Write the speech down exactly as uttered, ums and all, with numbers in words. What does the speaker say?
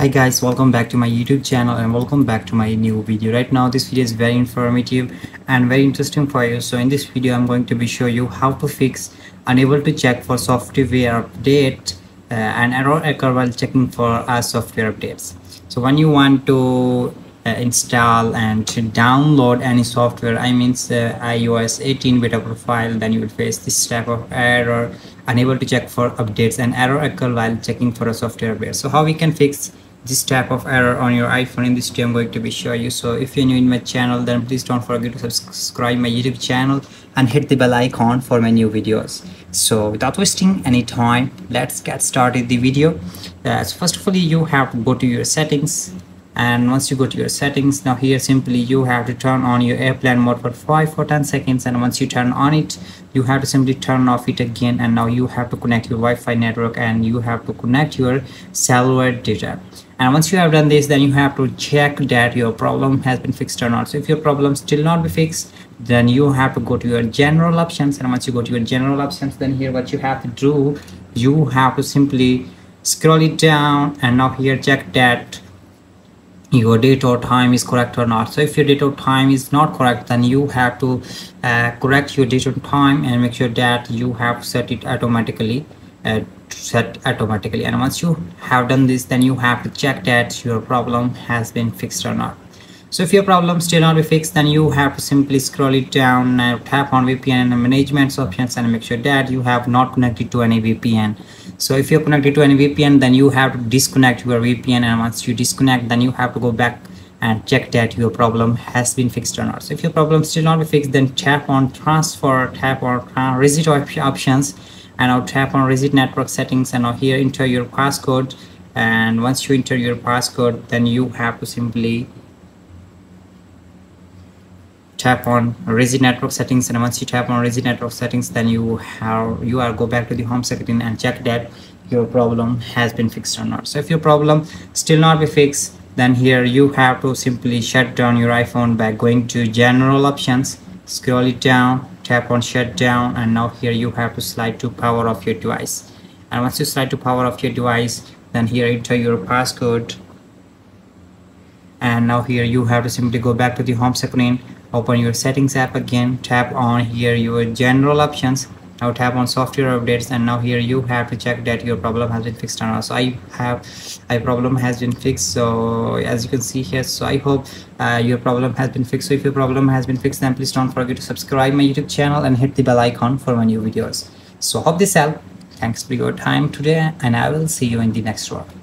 Hi guys, welcome back to my YouTube channel and welcome back to my new video. Right now this video is very informative and very interesting for you. So in this video I'm going to be show you how to fix unable to check for software update uh, and error occur while checking for uh, software updates. So when you want to uh, install and to download any software, I mean uh, i O S eighteen beta profile, then you will face this type of error: unable to check for updates and error occur while checking for a software update. So how we can fix this type of error on your iPhone, in this video I'm going to be show you. So if you're new in my channel, then please don't forget to subscribe my YouTube channel and hit the bell icon for my new videos. So without wasting any time, let's get started the video. Uh, so first of all, you have to go to your settings, and once you go to your settings, now here simply you have to turn on your airplane mode for five for ten seconds, and once you turn on it, you have to simply turn off it again. And now you have to connect your Wi-Fi network and you have to connect your cellular data. And once you have done this, then you have to check that your problem has been fixed or not. So if your problem still not be fixed, then you have to go to your general options, and once you go to your general options, then here what you have to do, you have to simply scroll it down, and now here check that your date or time is correct or not. So if your date or time is not correct, then you have to uh, correct your date or time and make sure that you have set it automatically uh, set automatically. And once you have done this, then you have to check that your problem has been fixed or not. So if your problem still not be fixed, then you have to simply scroll it down and tap on V P N and management options and make sure that you have not connected to any V P N. So if you're connected to any V P N, then you have to disconnect your V P N, and once you disconnect, then you have to go back and check that your problem has been fixed or not. So if your problem still not be fixed, then tap on transfer, tap on uh, reset options, and now tap on reset network settings, and now here enter your passcode. And once you enter your passcode, then you have to simply tap on reset network settings, and once you tap on reset network settings, then you have you are go back to the home screen and check that your problem has been fixed or not. So if your problem still not be fixed, then here you have to simply shut down your iPhone by going to general options, scroll it down, tap on shut down, and now here you have to slide to power off your device. And once you slide to power off your device, then here enter your passcode, and now here you have to simply go back to the home screen, open your settings app again, tap on here your general options, now tap on software updates, and now here you have to check that your problem has been fixed or not. So I have my problem has been fixed, so as you can see here. So I hope uh, your problem has been fixed. So if your problem has been fixed, then please don't forget to subscribe my YouTube channel and hit the bell icon for my new videos. So hope this helped. Thanks for your time today, and I will see you in the next one.